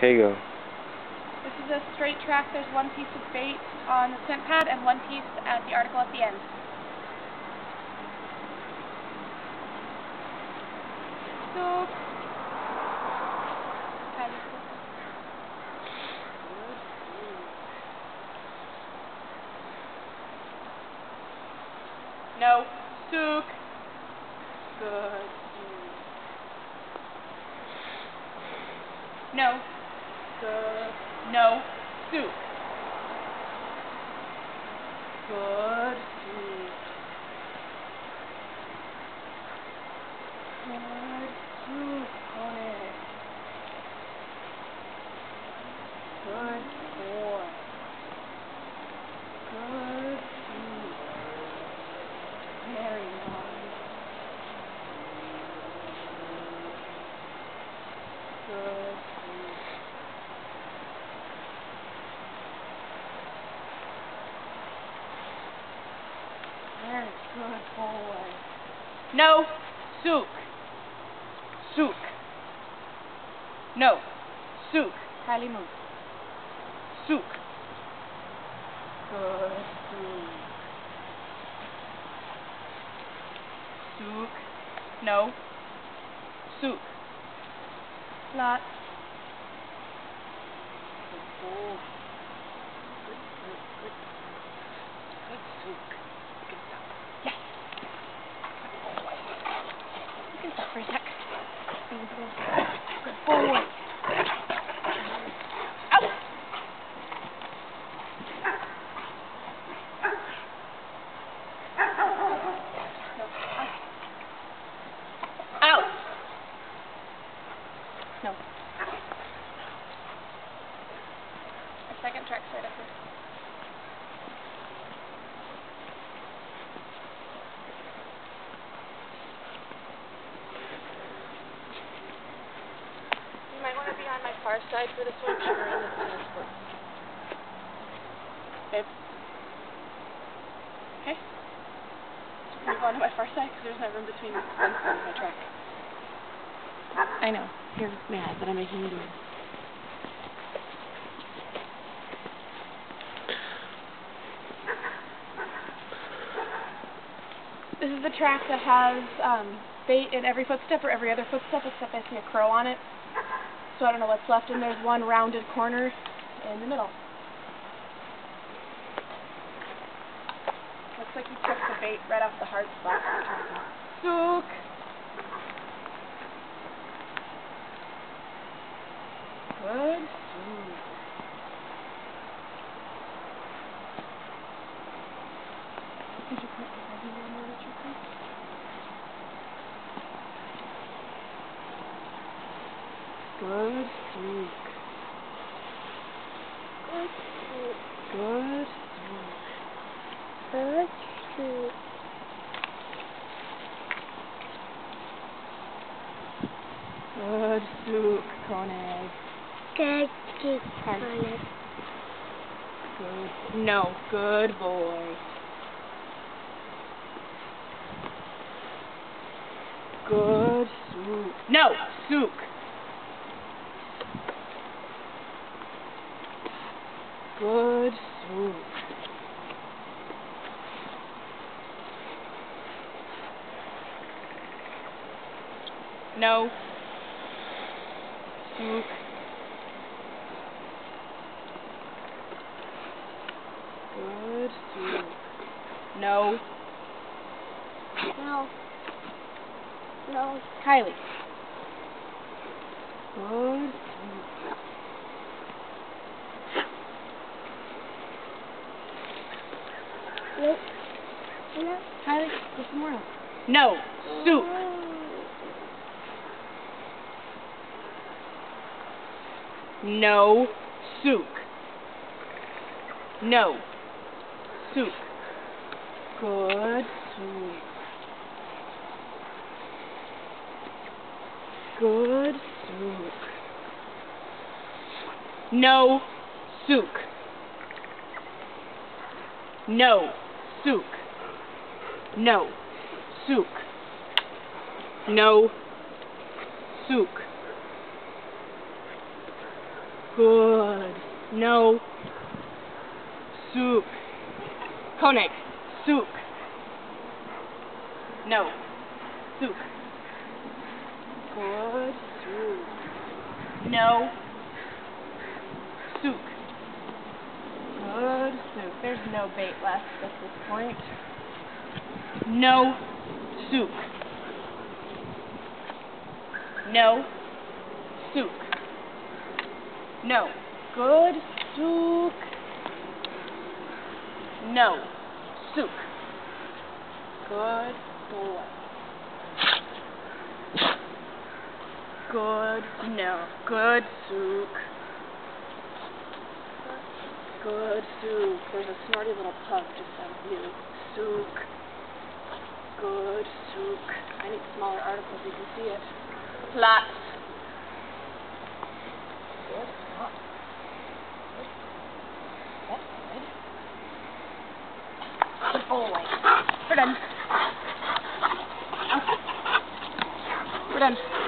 Kago. This is a straight track. There's one piece of bait on the scent pad and one piece at the article at the end. So. No. Sook. Good. No. Good. No. Sook. Good. Good. Sook. Koenig. Good boy. Good. Very nice. Good. Very good boy. No. Sook. Sook. No. Sook. Halimu. Sook. Good. Sook. Sook. No. Sook. Lot. Good boy. Good, good, good. Good sook. You can stop. Yes. Good boy. You can stop for a sec. Good boy. Good boy. Ow! No. The second track's right up here. You might want to be on my far side for this one, because we're in the center split. Babe. Okay. Just move on to my far side, because there's no room between the fence and my track. I know, you're mad that I'm making you do it. This is the track that has bait in every footstep or every other footstep, except I see a crow on it. So I don't know what's left, and there's one rounded corner in the middle. Looks like you took the bait right off the hard spot. Sook! Good. Did you put the heavy one there that you put? Good sook. Good sook. Good sook. Good sook. Good sook, Koenig. Good no, good boy. Good sook. No, sook. Good sook. No. Sook. Good sook. No. No. No. Kylie. Good sook. Nope. No. Kylie, go some more. No. Sook. No. Sook. No. Sook. Good sook. Good sook. No. Sook. No. Sook. No. Sook. No. Sook. good. No. Soup. Koenig. Soup. No. Soup. Good. Soup. No. Soup. Good soup. There's no bait left at this point. No. Soup. No. Souk. No. Good souk. No. Souk. Good boy. Good. No. Good souk. Good souk. There's a snorty little pug just out of you. Souk. Good souk. I need smaller articles, you can see it. Flat. Good. Hot. Good. That's good. Good boy. We're done. Okay. We're done.